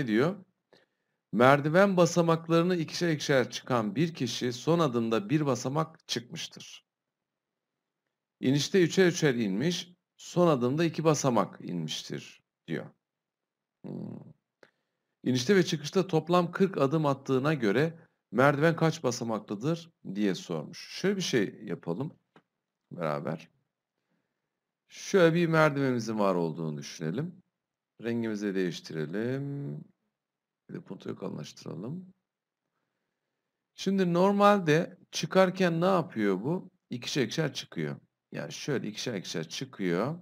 Ne diyor? Merdiven basamaklarını ikişer ikişer çıkan bir kişi son adımda bir basamak çıkmıştır. İnişte üçer üçer inmiş, son adımda iki basamak inmiştir diyor. İnişte ve çıkışta toplam 40 adım attığına göre merdiven kaç basamaklıdır diye sormuş. Şöyle bir şey yapalım beraber. Şöyle bir merdivenimizin var olduğunu düşünelim. Rengimizi değiştirelim. Bir de puntoyu kalınlaştıralım. Şimdi normalde çıkarken ne yapıyor bu? İkişer ikişer çıkıyor. Yani şöyle ikişer ikişer çıkıyor.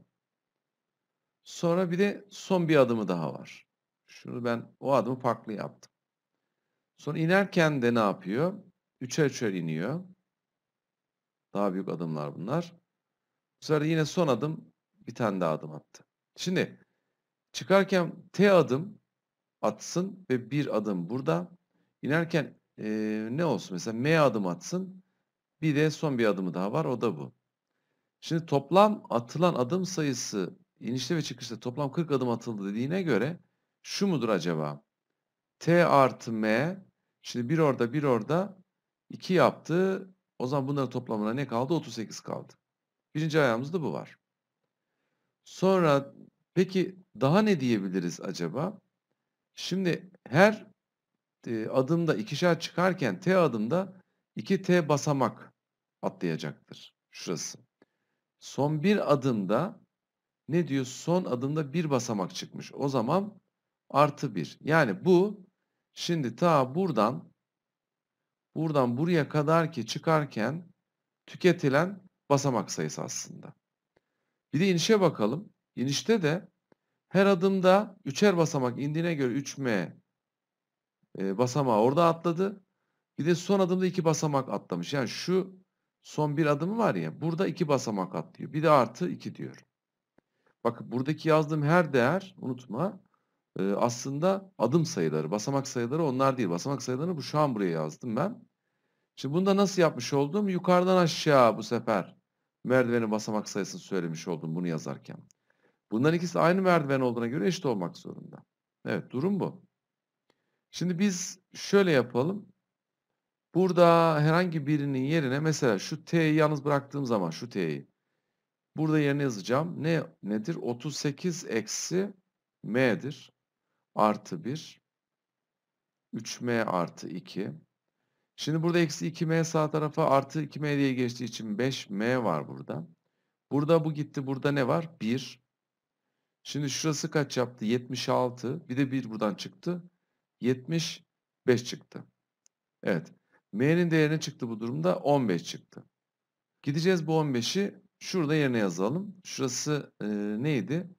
Sonra bir de son bir adımı daha var. Şunu ben o adımı farklı yaptım. Sonra inerken de ne yapıyor? Üçer üçer iniyor. Daha büyük adımlar bunlar. Bu sefer yine son adım bir tane daha adım attı. Şimdi çıkarken T adım atsın ve bir adım burada. İnerken ne olsun? Mesela M adım atsın. Bir de son bir adımı daha var. O da bu. Şimdi toplam atılan adım sayısı inişte ve çıkışta toplam 40 adım atıldı dediğine göre şu mudur acaba? T artı M. Şimdi bir orada bir orada 2 yaptı. O zaman bunların toplamına ne kaldı? 38 kaldı. Birinci ayağımızda bu var. Sonra peki daha ne diyebiliriz acaba? Şimdi her adımda ikişer çıkarken T adımda 2T basamak atlayacaktır. Şurası. Son bir adımda ne diyor? Son adımda bir basamak çıkmış. O zaman artı 1. Yani bu şimdi ta buradan buraya kadar ki çıkarken tüketilen basamak sayısı aslında. Bir de inişe bakalım. İnişte de her adımda 3'er basamak indiğine göre 3M basamağı orada atladı. Bir de son adımda 2 basamak atlamış. Yani şu son bir adımı var ya, burada 2 basamak atlıyor. Bir de artı 2 diyor. Bak buradaki yazdığım her değer, unutma, aslında adım sayıları, basamak sayıları onlar değil. Basamak sayılarını bu şu an buraya yazdım ben. Şimdi bunu da nasıl yapmış oldum? Yukarıdan aşağı bu sefer merdivenin basamak sayısını söylemiş oldum bunu yazarken. Bunların ikisi aynı merdiven olduğuna göre eşit olmak zorunda. Evet, durum bu. Şimdi biz şöyle yapalım. Burada herhangi birinin yerine mesela şu T'yi yalnız bıraktığım zaman şu T'yi burada yerine yazacağım. Nedir? 38 eksi M'dir. Artı 1. 3M artı 2. Şimdi burada eksi 2M sağ tarafa artı 2M diye geçtiği için 5M var burada. Burada bu gitti. Burada ne var? 1. Şimdi şurası kaç yaptı? 76. Bir de 1 buradan çıktı. 75 çıktı. Evet. M'nin değerine çıktı bu durumda. 15 çıktı. Gideceğiz bu 15'i şurada yerine yazalım. Şurası neydi?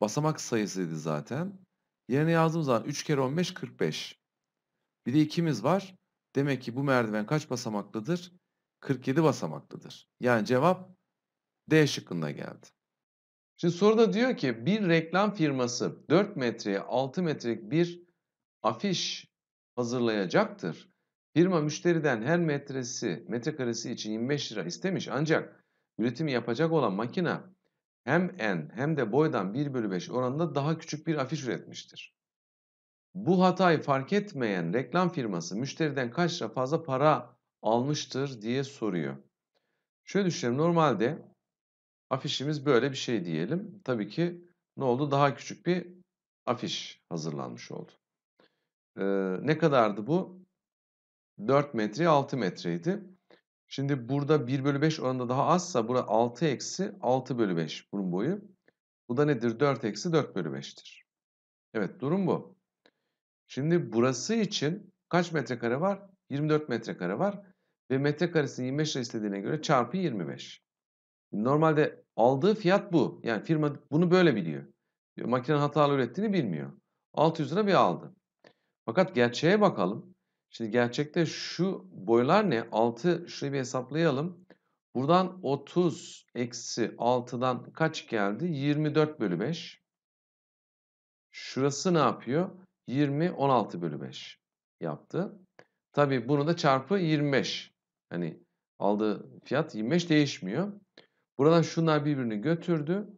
Basamak sayısıydı zaten. Yerine yazdığım zaman 3 kere 15 45. Bir de 2'miz var. Demek ki bu merdiven kaç basamaklıdır? 47 basamaklıdır. Yani cevap D şıkkında geldi. Şimdi soruda diyor ki bir reklam firması 4 metreye 6 metrelik bir afiş hazırlayacaktır. Firma müşteriden her metrekaresi için 25 lira istemiş ancak üretimi yapacak olan makina hem en hem de boydan 1/5 oranında daha küçük bir afiş üretmiştir. Bu hatayı fark etmeyen reklam firması müşteriden kaç lira fazla para almıştır diye soruyor. Şöyle düşünelim, normalde afişimiz böyle bir şey diyelim. Tabii ki ne oldu? Daha küçük bir afiş hazırlanmış oldu. Ne kadardı bu? 4 metreye 6 metreydi. Şimdi burada 1/5 oranında daha azsa burada 6 eksi 6/5 bunun boyu. Bu da nedir? 4 eksi 4/5'tir. Evet, durum bu. Şimdi burası için kaç metrekare var? 24 metrekare var. Ve metrekaresini 25 lira istediğine göre çarpı 25. Normalde aldığı fiyat bu. Yani firma bunu böyle biliyor. Makinenin hatalı ürettiğini bilmiyor. 600 lira bir aldı. Fakat gerçeğe bakalım. Şimdi gerçekte şu boylar ne? 6, şurayı bir hesaplayalım. Buradan 30 eksi 6'dan kaç geldi? 24/5. Şurası ne yapıyor? 20, 16/5 yaptı. Tabii bunu da çarpı 25. Hani aldığı fiyat 25 değişmiyor. Buradan şunlar birbirini götürdü.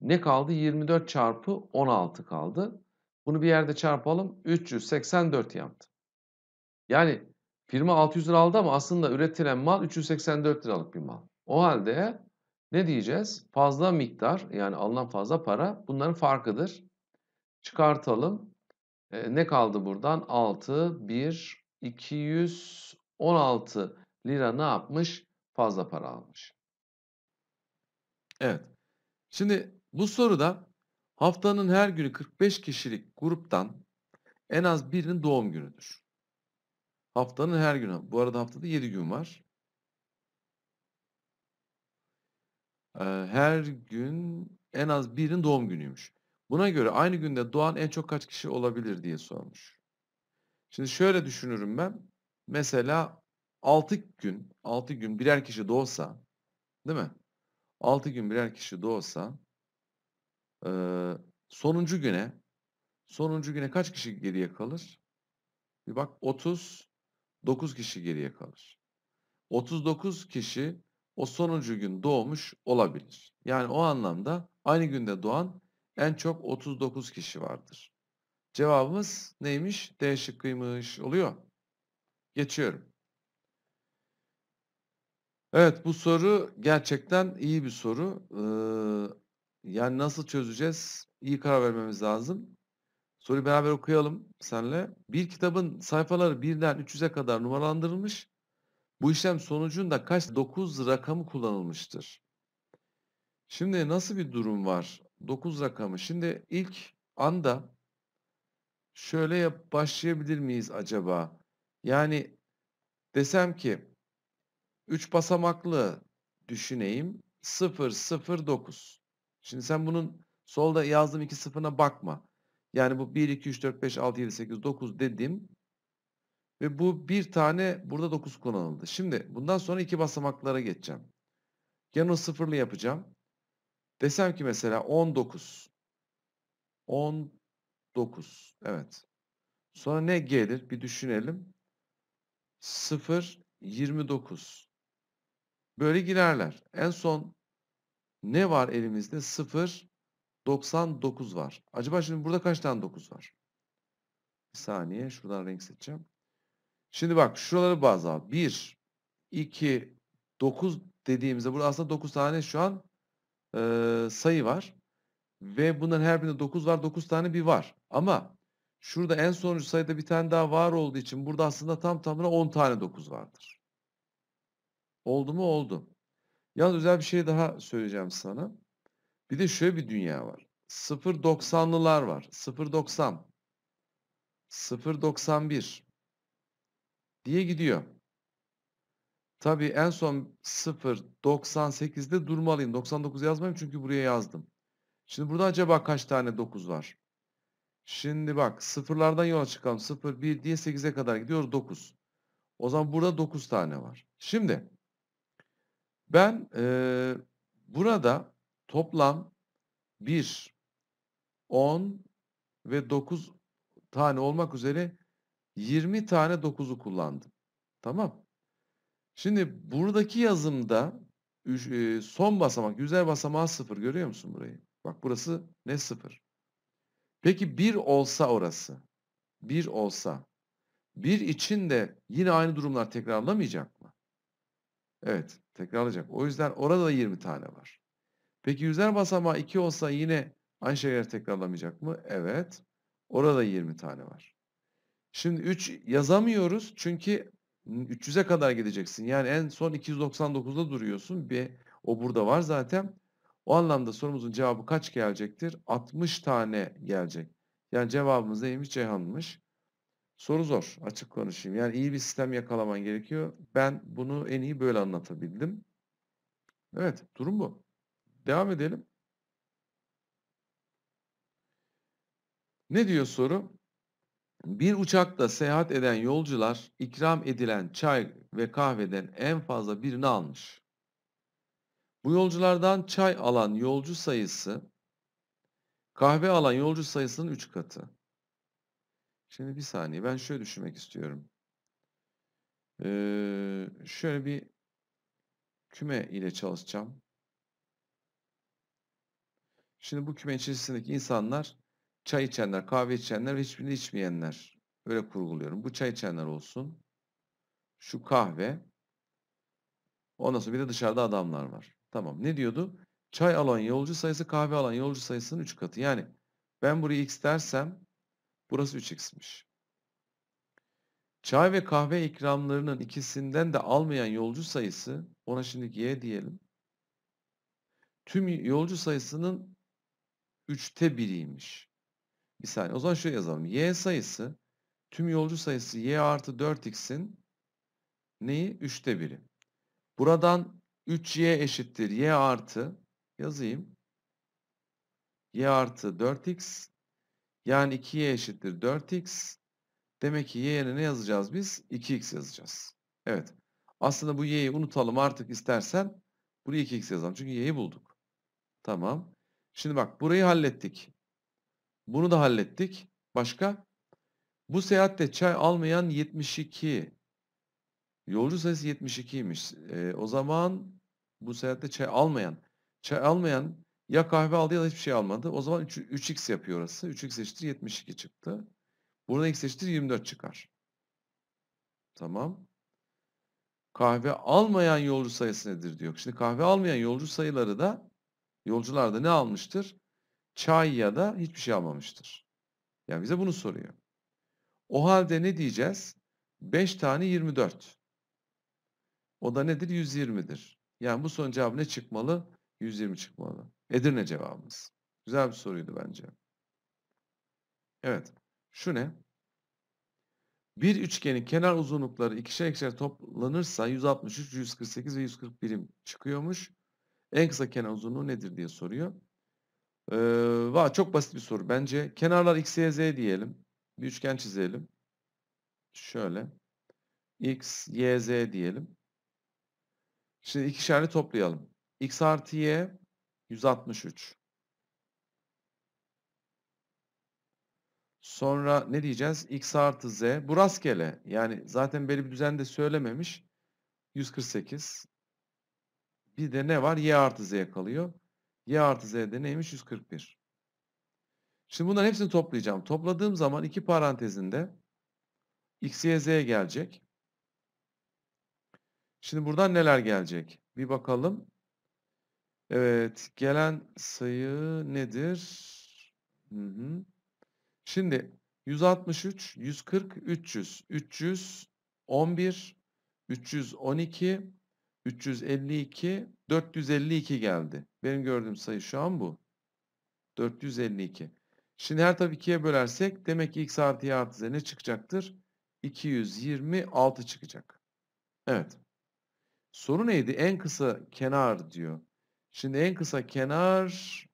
Ne kaldı? 24 çarpı 16 kaldı. Bunu bir yerde çarpalım. 384 yaptı. Yani firma 600 lira aldı ama aslında üretilen mal 384 liralık bir mal. O halde ne diyeceğiz? Fazla miktar, yani alınan fazla para bunların farkıdır. Çıkartalım. Ne kaldı buradan? 6, 1, 216 lira ne yapmış? Fazla para almış. Evet. Şimdi bu soruda haftanın her günü 45 kişilik gruptan en az birinin doğum günüdür. Haftanın her günü. Bu arada haftada 7 gün var. Her gün en az birinin doğum günüymüş. Buna göre aynı günde doğan en çok kaç kişi olabilir diye sormuş. Şimdi şöyle düşünürüm ben. Mesela 6 gün birer kişi doğsa, değil mi? 6 gün birer kişi doğsa sonuncu güne kaç kişi geriye kalır? Bir bak, 39 kişi geriye kalır. 39 kişi o sonuncu gün doğmuş olabilir. Yani o anlamda aynı günde doğan en çok 39 kişi vardır. Cevabımız neymiş? D şıkkıymış oluyor. Geçiyorum. Evet, bu soru gerçekten iyi bir soru. Yani nasıl çözeceğiz? İyi karar vermemiz lazım. Soruyu beraber okuyalım senle. Bir kitabın sayfaları 1'den 300'e kadar numaralandırılmış. Bu işlem sonucunda kaç 9 rakamı kullanılmıştır? Şimdi nasıl bir durum var? 9 rakamı. Şimdi ilk anda şöyle başlayabilir miyiz acaba? Yani desem ki 3 basamaklı düşüneyim. 0, 0, 9. Şimdi sen bunun solda yazdığım 2 sıfırına bakma. Yani bu 1, 2, 3, 4, 5, 6, 7, 8, 9 dedim. Ve bu bir tane burada 9 kullanıldı. Şimdi bundan sonra 2 basamaklara geçeceğim. Gene o sıfırlı yapacağım. Desem ki mesela 19. 19. Evet. Sonra ne gelir? Bir düşünelim. 0, 29. Böyle girerler. En son ne var elimizde? 0, 99 var. Acaba şimdi burada kaç tane 9 var? Bir saniye. Şuradan renk seçeceğim. Şimdi bak, şuraları baz al. 1, 2, 9 dediğimizde burada aslında 9 tane şu an sayı var. Ve bunların her birinde 9 var. 9 tane bir var. Ama şurada en sonuncu sayıda bir tane daha var olduğu için burada aslında tam tamına 10 tane 9 vardır. Oldu mu? Oldu. Yalnız özel bir şey daha söyleyeceğim sana. Bir de şöyle bir dünya var. 0.90'lılar var. 0.90. 0.91 diye gidiyor. Tabii en son 0.98'de durmalıyım. 99 yazmayayım çünkü buraya yazdım. Şimdi burada acaba kaç tane 9 var? Şimdi bak, sıfırlardan yola çıkalım. 0, 1 diye 8'e kadar gidiyoruz. 9. O zaman burada 9 tane var. Şimdi ben burada toplam 1, 10 ve 9 tane olmak üzere 20 tane 9'u kullandım. Tamam. Şimdi buradaki yazımda son basamak, yüzer basamağı 0. Görüyor musun burayı? Bak, burası ne? 0. Peki 1 olsa orası. 1 olsa. 1 için de yine aynı durumlar tekrarlamayacak mı? Evet, tekrarlayacak. O yüzden orada da 20 tane var. Peki yüzer basamağı 2 olsa yine aynı şeyler tekrarlamayacak mı? Evet. Orada da 20 tane var. Şimdi 3 yazamıyoruz çünkü 300'e kadar gideceksin. Yani en son 299'da duruyorsun. O burada var zaten. O anlamda sorumuzun cevabı kaç gelecektir? 60 tane gelecek. Yani cevabımız neymiş? Ceyhan'mış. Soru zor. Açık konuşayım. Yani iyi bir sistem yakalaman gerekiyor. Ben bunu en iyi böyle anlatabildim. Evet. Durum bu. Devam edelim. Ne diyor soru? Bir uçakta seyahat eden yolcular ikram edilen çay ve kahveden en fazla birini almış. Bu yolculardan çay alan yolcu sayısı kahve alan yolcu sayısının 3 katı. Şimdi bir saniye, ben şöyle düşünmek istiyorum. Şöyle bir küme ile çalışacağım. Şimdi bu küme içerisindeki insanlar Çay içenler, kahve içenler ve hiçbirini içmeyenler. Öyle kurguluyorum. Bu çay içenler olsun. Şu kahve. Ondan sonra bir de dışarıda adamlar var. Tamam. Ne diyordu? Çay alan yolcu sayısı kahve alan yolcu sayısının 3 katı. Yani ben buraya x dersem burası 3x'miş. Çay ve kahve ikramlarının ikisinden de almayan yolcu sayısı, ona şimdi y diyelim. Tüm yolcu sayısının 3'te biriymiş. Bir saniye. O zaman şöyle yazalım. Y sayısı, tüm yolcu sayısı y artı 4x'in neyi? 3'te biri. Buradan 3y eşittir y artı, yazayım. Y artı 4x. Yani 2y eşittir 4x. Demek ki y'ye ne yazacağız biz? 2x yazacağız. Evet. Aslında bu y'yi unutalım artık istersen. Buraya 2x yazalım. Çünkü y'yi bulduk. Tamam. Şimdi bak, burayı hallettik. Bunu da hallettik. Başka? Bu seyahatte çay almayan 72. Yolcu sayısı 72'ymiş. O zaman bu seyahatte çay almayan ya kahve aldı ya da hiçbir şey almadı. O zaman 3x yapıyor orası. 3x eşittir 72 çıktı. Burada x eşittir 24 çıkar. Tamam. Kahve almayan yolcu sayısı nedir diyor. Şimdi kahve almayan yolcular da ne almıştır? Çay ya da hiçbir şey almamıştır. Yani bize bunu soruyor. O halde ne diyeceğiz? 5 tane 24. O da nedir? 120'dir. Yani bu sorunun cevabı ne çıkmalı? 120 çıkmalı. Edirne cevabımız. Güzel bir soruydu bence. Evet. Şu ne? Bir üçgenin kenar uzunlukları ikişer ikişer toplanırsa 163, 148 ve 140 birim çıkıyormuş. En kısa kenar uzunluğu nedir diye soruyor. Çok basit bir soru bence. Kenarlar x, y, z diyelim. Bir üçgen çizelim. Şöyle. X, y, z diyelim. Şimdi ikişerli toplayalım. X artı y 163. Sonra ne diyeceğiz? X artı z. Bu rastgele. Yani zaten belli bir düzende söylememiş. 148. Bir de ne var? Y artı z kalıyor. Y artı z de neymiş? 141. Şimdi bunların hepsini toplayacağım. Topladığım zaman iki parantezinde x, y, z gelecek. Şimdi buradan neler gelecek? Bir bakalım. Evet. Gelen sayı nedir? Şimdi 163, 140, 300, 311, 312, 352, 452 geldi. Benim gördüğüm sayı şu an bu. 452. Şimdi her tarafı 2'ye bölersek demek ki x artı y artı z ne çıkacaktır? 226 çıkacak. Evet. Soru neydi? En kısa kenar diyor. Şimdi en kısa kenar...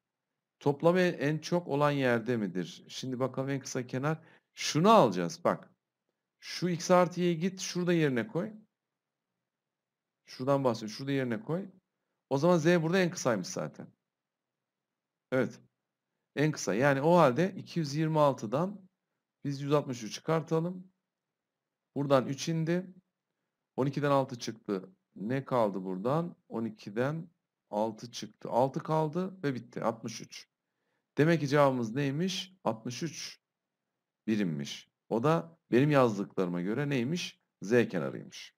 Toplamı en çok olan yerde midir? Şimdi bakalım en kısa kenar. Şunu alacağız bak. Şu x artı y'ye git. Şurada yerine koy. Şuradan bahsediyorum. Şurada yerine koy. O zaman z burada en kısaymış zaten. Evet. En kısa. Yani o halde 226'dan biz 163'ü çıkartalım. Buradan 3 indi. 12'den 6 çıktı. Ne kaldı buradan? 12'den 6 çıktı. 6 kaldı ve bitti. 63. Demek ki cevabımız neymiş? 63 birimmiş. O da benim yazdıklarıma göre neymiş? Z kenarıymış.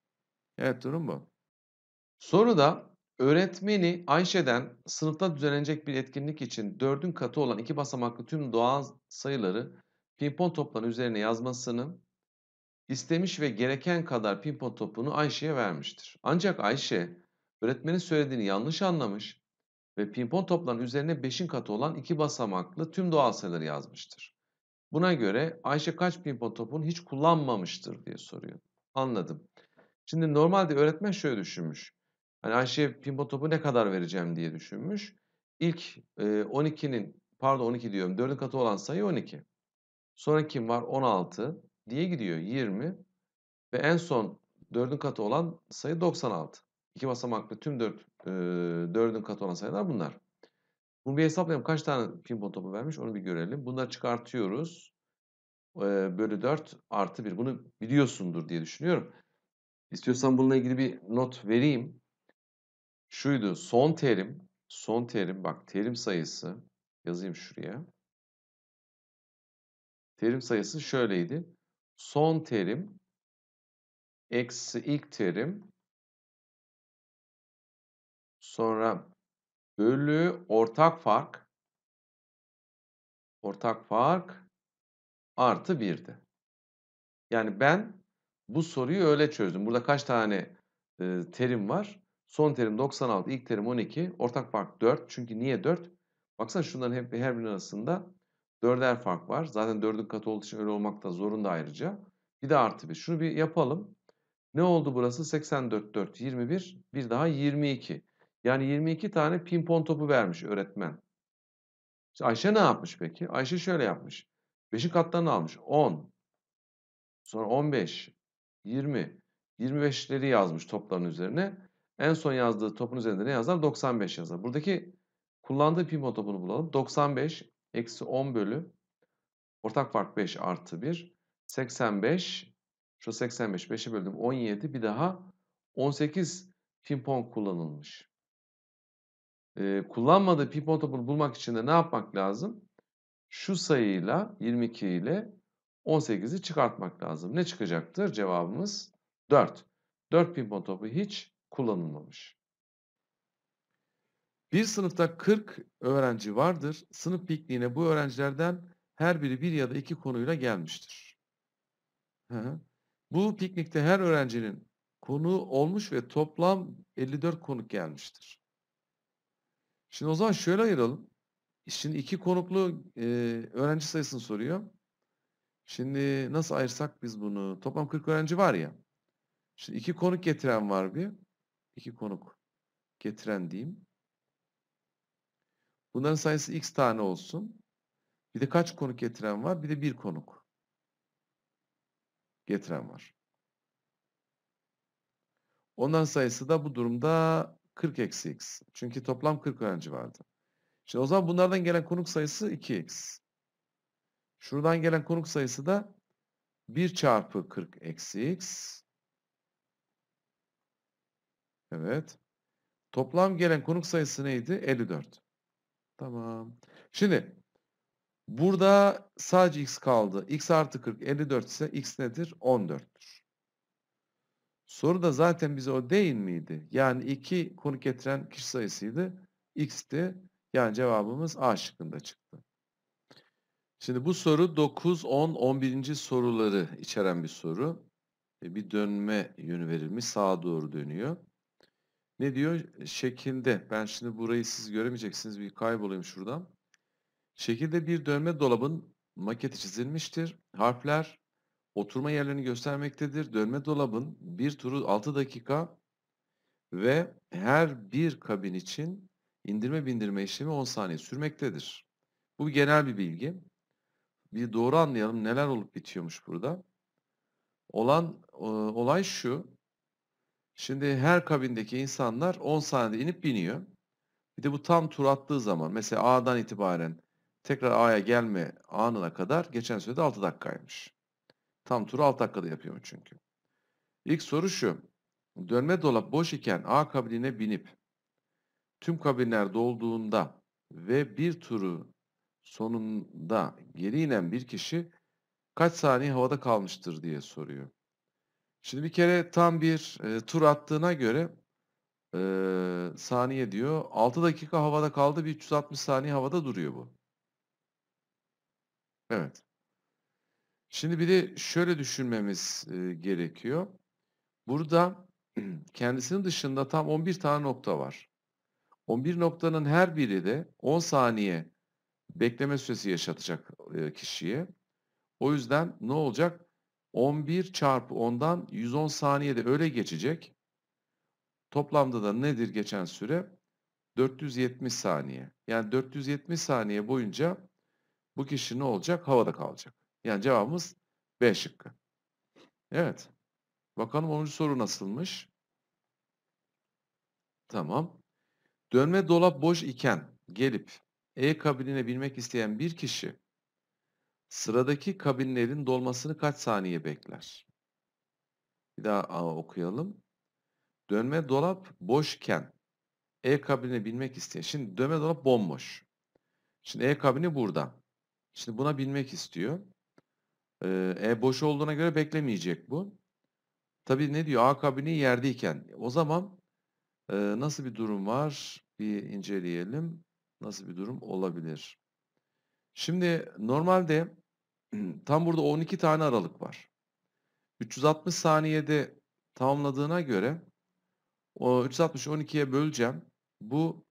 Evet, durum bu. Soruda öğretmeni Ayşe'den sınıfta düzenlenecek bir etkinlik için 4'ün katı olan 2 basamaklı tüm doğal sayıları pimpon toplarının üzerine yazmasını istemiş ve gereken kadar pimpon topunu Ayşe'ye vermiştir. Ancak Ayşe öğretmenin söylediğini yanlış anlamış ve pimpon toplarının üzerine 5'in katı olan 2 basamaklı tüm doğal sayıları yazmıştır. Buna göre Ayşe kaç pimpon topunu hiç kullanmamıştır diye soruyor. Anladım. Şimdi normalde öğretmen şöyle düşünmüş. Hani Ayşe'ye pimpon topu ne kadar vereceğim diye düşünmüş. İlk 4'ün katı olan sayı 12. Sonra kim var? 16 diye gidiyor. 20 ve en son 4'ün katı olan sayı 96. İki basamaklı tüm 4'ün katı olan sayılar bunlar. Bunu bir hesaplayalım. Kaç tane pimpon topu vermiş onu bir görelim. Bunları çıkartıyoruz. Bölü 4 artı 1. Bunu biliyorsundur diye düşünüyorum. İstiyorsan bununla ilgili bir not vereyim. Şuydu. Son terim. Bak, terim sayısı. Yazayım şuraya. Terim sayısı şöyleydi. Son terim eksi ilk terim sonra bölü ortak fark artı 1'di. Yani ben bu soruyu öyle çözdüm. Burada kaç tane terim var? Son terim 96, ilk terim 12, ortak fark 4. Çünkü niye 4? Baksana şunların hep her birinin arasında 4'er fark var. Zaten 4'ün katı olduğu için öyle olmak da zorunda ayrıca. Bir de artı 1. Şunu bir yapalım. Ne oldu burası? 84, 4, 21, bir daha 22. Yani 22 tane pimpon topu vermiş öğretmen. İşte Ayşe ne yapmış peki? Ayşe şöyle yapmış. 5'in katlarını almış. 10, sonra 15, 20, 25'leri yazmış topların üzerine. En son yazdığı topun üzerinde ne yazar? 95 yazar. Buradaki kullandığı pimpon topunu bulalım. 95 eksi 10 bölü ortak fark 5 artı 1. 85, şu 85, 5'e böldüm 17, bir daha 18 pimpon kullanılmış. Kullanmadığı pimpon topunu bulmak için de ne yapmak lazım? Şu sayıyla 22 ile 18'i çıkartmak lazım. Ne çıkacaktır? Cevabımız 4. 4 pimpon topu hiç kullanılmamış. Bir sınıfta 40 öğrenci vardır. Sınıf pikniğine bu öğrencilerden her biri bir ya da iki konuyla gelmiştir. Bu piknikte her öğrencinin konuğu olmuş ve toplam 54 konuk gelmiştir. Şimdi o zaman şöyle ayıralım. Şimdi iki konuklu öğrenci sayısını soruyor. Şimdi nasıl ayırsak biz bunu? Toplam 40 öğrenci var ya. Şimdi iki konuk getiren var bir. İki konuk getiren diyeyim. Bunların sayısı x tane olsun. Bir de kaç konuk getiren var? Bir de bir konuk getiren var. Onların sayısı da bu durumda 40 eksi x. Çünkü toplam 40 öğrenci vardı. Şimdi o zaman bunlardan gelen konuk sayısı 2x. Şuradan gelen konuk sayısı da 1 çarpı 40 eksi x. Evet. Toplam gelen konuk sayısı neydi? 54. Tamam. Şimdi burada sadece x kaldı. X artı 40 54 ise x nedir? 14'tür. Soruda zaten bize o değil miydi? Yani 2 konuk getiren kişi sayısıydı. X'ti. Yani cevabımız A şıkkında çıktı. Şimdi bu soru 9, 10, 11. soruları içeren bir soru. Bir dönme yönü verilmiş. Sağa doğru dönüyor. Ne diyor? Şekilde. Ben şimdi burayı siz göremeyeceksiniz. Bir kaybolayım şuradan. Şekilde bir dönme dolabın maketi çizilmiştir. Harfler oturma yerlerini göstermektedir. Dönme dolabın bir turu 6 dakika ve her bir kabin için indirme bindirme işlemi 10 saniye sürmektedir. Bu genel bir bilgi. Bir doğru anlayalım neler olup bitiyormuş burada. Olay şu. Şimdi her kabindeki insanlar 10 saniyede inip biniyor. Bir de bu tam tur attığı zaman mesela A'dan itibaren tekrar A'ya gelme anına kadar geçen sürede 6 dakikaymış. Tam turu 6 dakikada yapıyor çünkü. İlk soru şu. Dönme dolap boş iken A kabinine binip tüm kabinler dolduğunda ve bir turu sonunda geri inen bir kişi kaç saniye havada kalmıştır diye soruyor. Şimdi bir kere tam bir tur attığına göre saniye diyor. 6 dakika havada kaldı. Bir 360 saniye havada duruyor bu. Evet. Şimdi bir de şöyle düşünmemiz gerekiyor. Burada kendisinin dışında tam 11 tane nokta var. 11 noktanın her biri de 10 saniye bekleme süresi yaşatacak kişiye. O yüzden ne olacak? 11 çarpı 10'dan 110 saniyede öyle geçecek. Toplamda da nedir geçen süre? 470 saniye. Yani 470 saniye boyunca bu kişi ne olacak? Havada kalacak. Yani cevabımız B şıkkı. Evet. Bakalım 10. soru nasılmış? Tamam. Dönme dolap boş iken gelip E kabinine binmek isteyen bir kişi sıradaki kabinlerin dolmasını kaç saniye bekler? Bir daha okuyalım. Dönme dolap boşken E kabinine binmek isteyen. Şimdi dönme dolap bomboş. Şimdi E kabini burada. Şimdi buna binmek istiyor. Boş olduğuna göre beklemeyecek bu. Tabii ne diyor? A kabini yerdeyken. O zaman nasıl bir durum var? Bir inceleyelim. Nasıl bir durum olabilir? Şimdi normalde tam burada 12 tane aralık var. 360 saniyede tamamladığına göre o 360'ı 12'ye böleceğim. Bu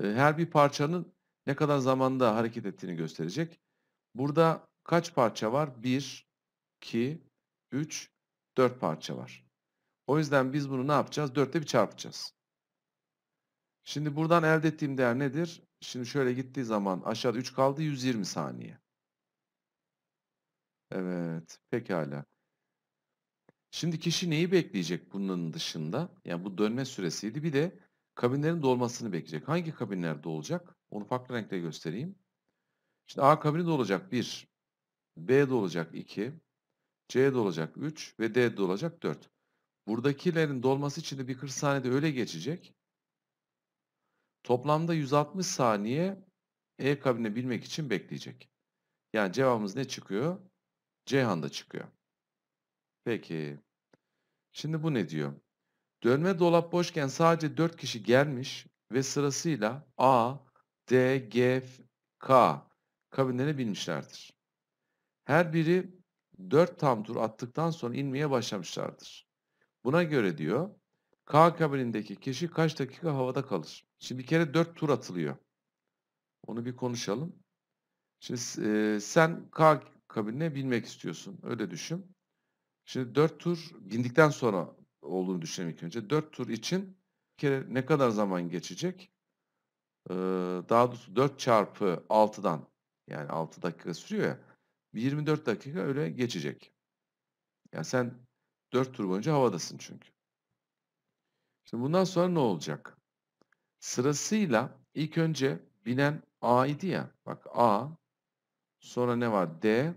her bir parçanın ne kadar zamanda hareket ettiğini gösterecek. Burada kaç parça var? 1, 2, 3, 4 parça var. O yüzden biz bunu ne yapacağız? 4'te bir çarpacağız. Şimdi buradan elde ettiğim değer nedir? Şimdi şöyle gittiği zaman aşağıda 3 kaldı, 120 saniye. Evet, pekala. Şimdi kişi neyi bekleyecek bunun dışında? Yani bu dönme süresiydi. Bir de kabinlerin dolmasını bekleyecek. Hangi kabinler dolacak? Onu farklı renkte göstereyim. Şimdi A kabini dolacak 1, B dolacak 2, C dolacak 3 ve D dolacak 4. Buradakilerin dolması için de bir 40 saniyede öyle geçecek. Toplamda 160 saniye E kabinini bilmek için bekleyecek. Yani cevabımız ne çıkıyor? Ceyhan'da çıkıyor. Peki. Şimdi bu ne diyor? Dönme dolap boşken sadece 4 kişi gelmiş ve sırasıyla A, D, G, K kabinlerini bilmişlerdir. Her biri 4 tam tur attıktan sonra inmeye başlamışlardır. Buna göre diyor, K kabinindeki kişi kaç dakika havada kalır? Şimdi bir kere 4 tur atılıyor. Onu bir konuşalım. Şimdi sen K kabinine binmek istiyorsun. Öyle düşün. Şimdi 4 tur bindikten sonra olduğunu düşünelim ilk önce. 4 tur için bir kere ne kadar zaman geçecek? Daha doğrusu 4 çarpı 6'dan yani 6 dakika sürüyor ya. 24 dakika öyle geçecek. Yani sen 4 tur boyunca havadasın çünkü. Şimdi bundan sonra ne olacak? Sırasıyla ilk önce binen A idi ya. Bak A, sonra ne var? D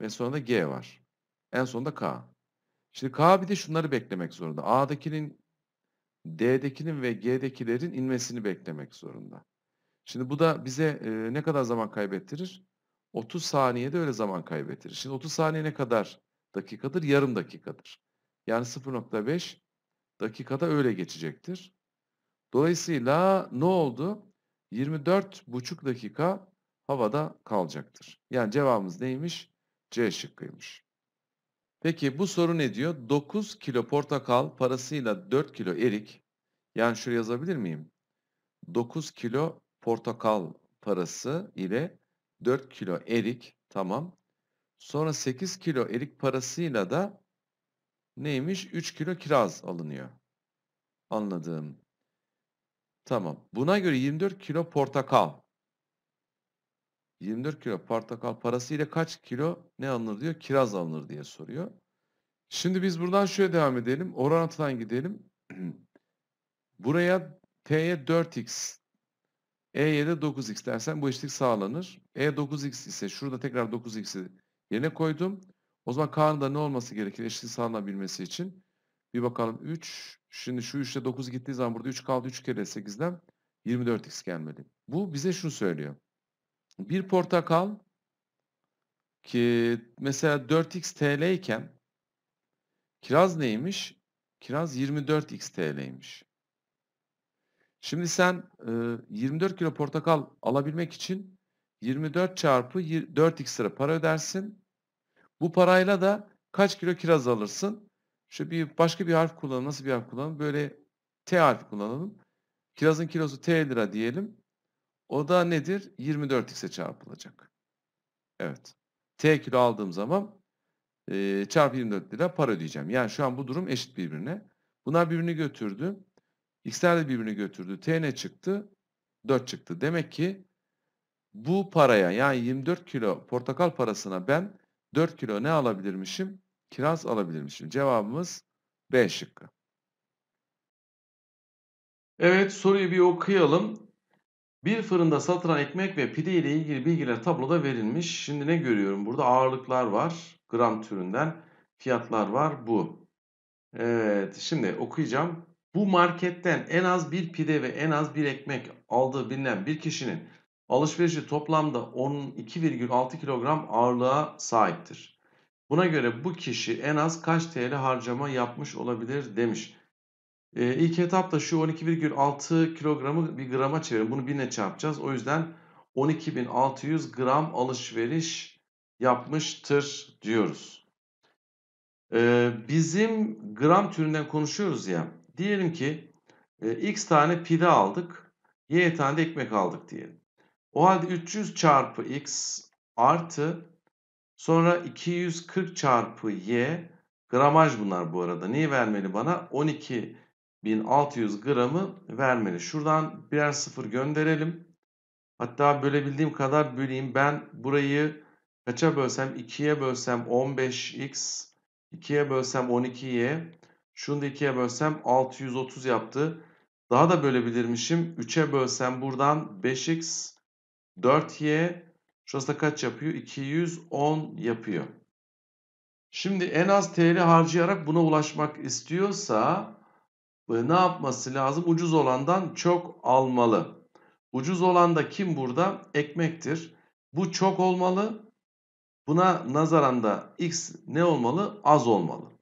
ve sonra da G var. En sonunda K. Şimdi K bir de şunları beklemek zorunda. A'dakinin, D'dekinin ve G'dekilerin inmesini beklemek zorunda. Şimdi bu da bize ne kadar zaman kaybettirir? 30 saniyede öyle zaman kaybettirir. Şimdi 30 saniye ne kadar dakikadır? Yarım dakikadır. Yani 0.5 dakikada öyle geçecektir. Dolayısıyla ne oldu? 24,5 dakika havada kalacaktır. Yani cevabımız neymiş? C şıkkıymış. Peki bu soru ne diyor? 9 kilo portakal parasıyla 4 kilo erik. Yani şuraya yazabilir miyim? 9 kilo portakal parası ile 4 kilo erik. Tamam. Sonra 8 kilo erik parasıyla da neymiş? 3 kilo kiraz alınıyor. Anladım. Tamam. Buna göre 24 kilo portakal. 24 kilo portakal parası ile kaç kilo ne alınır diyor? Kiraz alınır diye soruyor. Şimdi biz buradan şöyle devam edelim. Oran atılan gidelim. Buraya T'ye 4x, E'ye de 9x dersen bu eşitlik sağlanır. E 9x ise şurada tekrar 9x'i yerine koydum. O zaman K'nın da ne olması gerekir eşitlik sağlanabilmesi için? Bir bakalım 3. Şimdi şu 3'te 9 gittiği zaman burada 3 kaldı. 3 kere 8'den 24x gelmedi. Bu bize şunu söylüyor. Bir portakal ki mesela 4x TL iken kiraz neymiş? Kiraz 24x TL'ymiş. Şimdi sen 24 kilo portakal alabilmek için 24 çarpı 4x lira para ödersin. Bu parayla da kaç kilo kiraz alırsın? Şu bir başka bir harf kullanalım. Nasıl bir harf kullanalım? Böyle T harfi kullanalım. Kirazın kilosu T lira diyelim. O da nedir? 24x'e çarpılacak. Evet. T kilo aldığım zaman çarpı 24 lira para ödeyeceğim. Yani şu an bu durum eşit birbirine. Bunlar birbirini götürdü. X'ler de birbirini götürdü. T ne çıktı? 4 çıktı. Demek ki bu paraya yani 24 kilo portakal parasına ben 4 kilo ne alabilirmişim? Kiraz alabilirmişim. Cevabımız B şıkkı. Evet, soruyu bir okuyalım. Bir fırında satılan ekmek ve pide ile ilgili bilgiler tabloda verilmiş. Şimdi ne görüyorum? Burada ağırlıklar var. Gram türünden. Fiyatlar var. Bu. Evet. Şimdi okuyacağım. Bu marketten en az bir pide ve en az bir ekmek aldığı bilinen bir kişinin alışverişi toplamda 12,6 kilogram ağırlığa sahiptir. Buna göre bu kişi en az kaç TL harcama yapmış olabilir demiş. İlk etapta şu 12,6 kilogramı bir grama çevirin. Bunu 1000'e çarpacağız. O yüzden 12.600 gram alışveriş yapmıştır diyoruz. Bizim gram türünden konuşuyoruz ya. Diyelim ki x tane pide aldık, y tane de ekmek aldık diyelim. O halde 300 çarpı x artı sonra 240 çarpı y, gramaj bunlar bu arada. Neyi vermeli bana? 12.600 gramı vermeli. Şuradan birer sıfır gönderelim. Hatta bölebildiğim kadar böleyim. Ben burayı kaça bölsem? 2'ye bölsem 15x, 2'ye bölsem 12y, şunu da 2'ye bölsem 630 yaptı. Daha da bölebilirmişim. 3'e bölsem buradan 5x, 4y, şurası da kaç yapıyor? 210 yapıyor. Şimdi en az TL harcayarak buna ulaşmak istiyorsa ne yapması lazım? Ucuz olandan çok almalı. Ucuz olan da kim burada? Ekmektir. Bu çok olmalı. Buna nazaran da x ne olmalı? Az olmalı.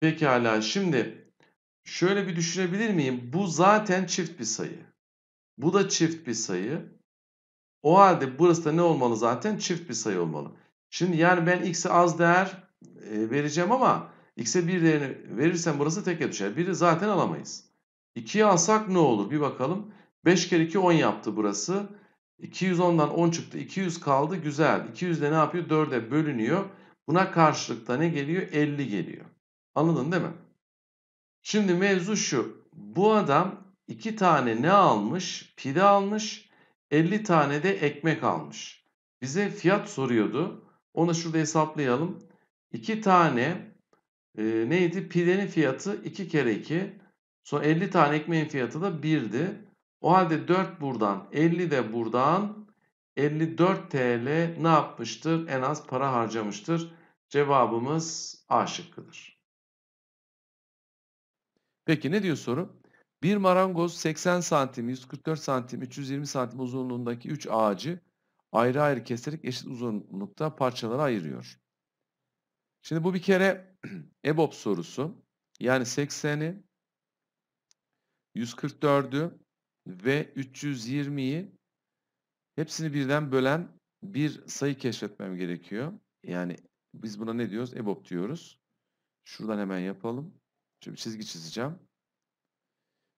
Pekala, şimdi şöyle bir düşünebilir miyim? Bu zaten çift bir sayı. Bu da çift bir sayı. O halde burası da ne olmalı zaten? Çift bir sayı olmalı. Şimdi yani ben x'e az değer vereceğim ama x'e bir değerini verirsem burası teke düşer. Biri zaten alamayız. 2'ye alsak ne olur? Bir bakalım. 5 kere 2 10 yaptı burası. 210'dan 10 çıktı. 200 kaldı. Güzel. 200 de ne yapıyor? 4'e bölünüyor. Buna karşılıkta ne geliyor? 50 geliyor. Anladın değil mi? Şimdi mevzu şu. Bu adam 2 tane ne almış? Pide almış. 50 tane de ekmek almış. Bize fiyat soruyordu. Onu şurada hesaplayalım. 2 tane neydi? Pidenin fiyatı 2 kere 2. Sonra 50 tane ekmeğin fiyatı da 1'di. O halde 4 buradan, 50 de buradan, 54 TL ne yapmıştır? En az para harcamıştır. Cevabımız A şıkkıdır. Peki ne diyor soru? Bir marangoz 80 santim, 144 santim, 320 santim uzunluğundaki 3 ağacı ayrı ayrı keserek eşit uzunlukta parçalara ayırıyor. Şimdi bu bir kere EBOB sorusu. Yani 80'i, 144'ü ve 320'yi hepsini birden bölen bir sayı keşfetmem gerekiyor. Yani biz buna ne diyoruz? EBOB diyoruz. Şuradan hemen yapalım. Şimdi çizgi çizeceğim.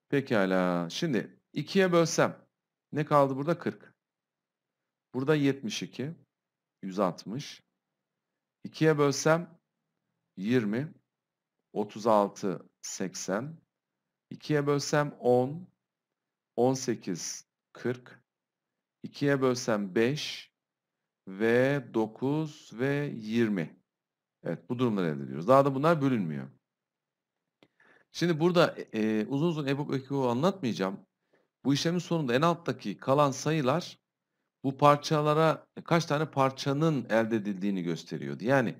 Pekala. Şimdi 2'ye bölsem ne kaldı burada? 40. Burada 72. 160. 2'ye bölsem 20. 36. 80. 2'ye bölsem 10. 18, 40, 2'ye bölsem 5 ve 9 ve 20. Evet, bu durumları elde ediyoruz. Daha da bunlar bölünmüyor. Şimdi burada uzun uzun EBOB ekolu anlatmayacağım. Bu işlemin sonunda en alttaki kalan sayılar bu parçalara kaç tane parçanın elde edildiğini gösteriyordu. Yani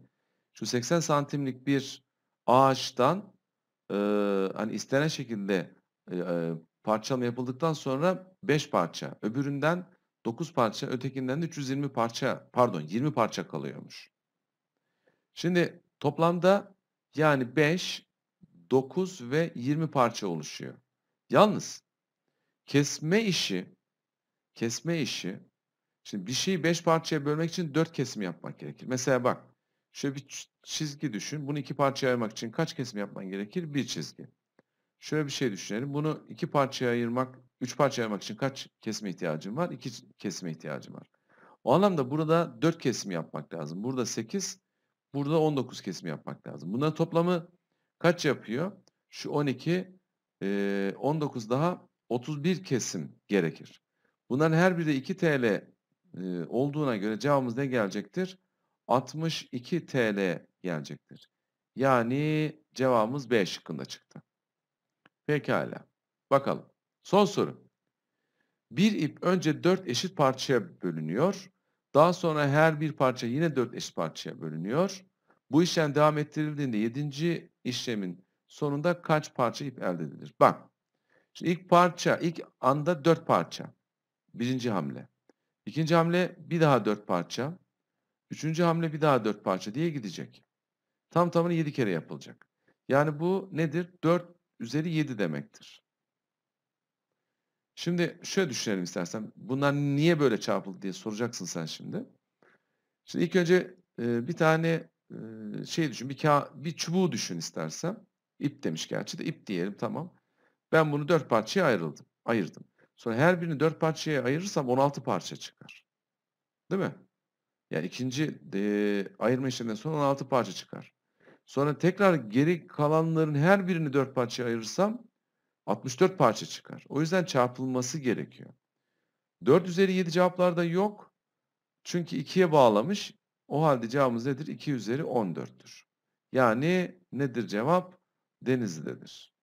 şu 80 santimlik bir ağaçtan hani istenen şekilde parçalama yapıldıktan sonra 5 parça, öbüründen 9 parça, ötekinden de 320 parça, pardon 20 parça kalıyormuş. Şimdi toplamda yani 5, 9 ve 20 parça oluşuyor. Yalnız kesme işi, şimdi bir şeyi 5 parçaya bölmek için 4 kesim yapmak gerekir. Mesela bak, şöyle bir çizgi düşün, bunu 2 parçaya ayırmak için kaç kesim yapman gerekir? Bir çizgi. Şöyle bir şey düşünelim. Bunu 2 parçaya ayırmak, 3 parçaya ayırmak için kaç kesime ihtiyacım var? 2 kesime ihtiyacım var. O anlamda burada 4 kesim yapmak lazım. Burada 8, burada 19 kesim yapmak lazım. Bunların toplamı kaç yapıyor? Şu 12, 19 daha 31 kesim gerekir. Bunların her biri de 2 TL olduğuna göre cevabımız ne gelecektir? 62 TL gelecektir. Yani cevabımız B şıkkında çıktı. Pekala. Bakalım. Son soru. Bir ip önce 4 eşit parçaya bölünüyor. Daha sonra her bir parça yine 4 eşit parçaya bölünüyor. Bu işlem devam ettirildiğinde 7. işlemin sonunda kaç parça ip elde edilir? Bak. Şimdi ilk anda 4 parça. Birinci hamle. İkinci hamle bir daha 4 parça. Üçüncü hamle bir daha 4 parça diye gidecek. Tam tamını 7 kere yapılacak. Yani bu nedir? 4/7 demektir. Şimdi şöyle düşünelim istersen. Bunlar niye böyle çarpıldı diye soracaksın sen şimdi. Şimdi ilk önce bir tane şey düşün. Bir çubuğu düşün istersen. İp demiş gerçi de ip diyelim, tamam. Ben bunu 4 parçaya ayırdım. Sonra her birini 4 parçaya ayırırsam 16 parça çıkar. Değil mi? Yani ikinci ayırma işleminden sonra 16 parça çıkar. Sonra tekrar geri kalanların her birini 4 parçaya ayırırsam 64 parça çıkar. O yüzden çarpılması gerekiyor. 4/7 cevaplarda yok. Çünkü 2'ye bağlamış. O halde cevabımız nedir? 2/14'tür. Yani nedir cevap? Denizli'dedir.